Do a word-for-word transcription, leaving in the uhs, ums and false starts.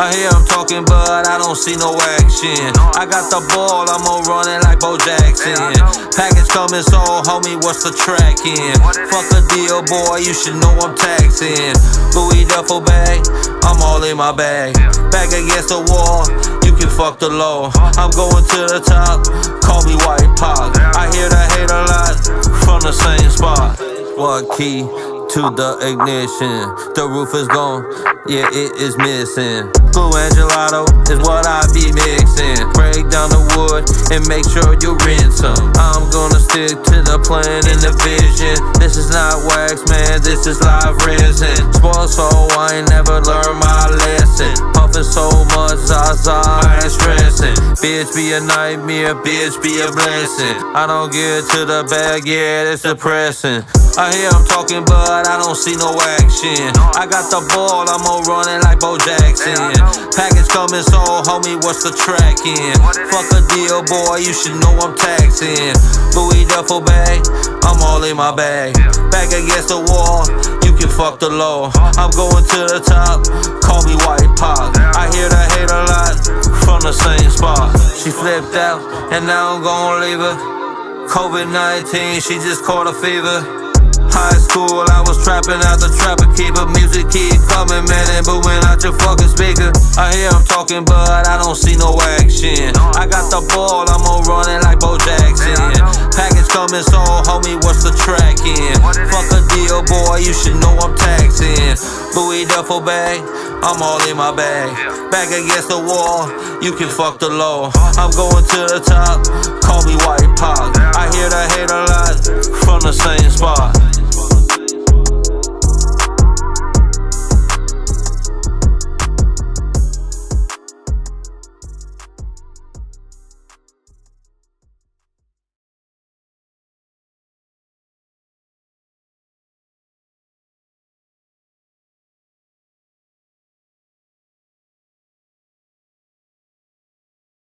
I hear him talking, but I don't see no action. I got the ball, I'm on running like Bo Jackson. Package coming, so homie, what's the track in? Fuck a deal, boy, you should know I'm taxing. Louis duffel bag, I'm all in my bag. Back against the wall, you can fuck the law. I'm going to the top, call me White Pop. I hear the hate a lot from the same spot. One key to the ignition, the roof is gone, yeah, it is missing. Blue and gelato is what I be mixing. Break down the wood and make sure you rinse them. I'm gonna stick to the plan and the vision. This is not wax, man, this is live resin. Spoiled soul, I ain't never learned my lesson. Puffin' so much, Zaza, I ain't stressing. Bitch be a nightmare, bitch be a blessing. I don't get to the bag, yeah, it's depressing. I hear him talking, but I don't see no action. I got the ball, I'm on running like Bo Jackson. Package coming, so homie, what's the track in? Fuck a deal, boy, you should know I'm taxing. Louis duffel bag, I'm all in my bag. Back against the wall, you can fuck the law. I'm going to the top, call me White Pop. I hear the hate a lot from the same spot. She flipped out, and now I'm gonna leave her. COVID nineteen, she just caught a fever. High school, I was trapping out the trapper keeper. Music keep coming, man, and booming out your fucking speaker. I hear him talking, but I don't see no action. I got the ball, I'm on running like Bo Jackson. Package coming, so homie, what's the track in? Fuck a deal, boy, you should know I'm taxing. Louis duffel bag, I'm all in my bag. Back against the wall, you can fuck the law. I'm going to the top, call me White Pop. I hear the hate a lot from the same spot.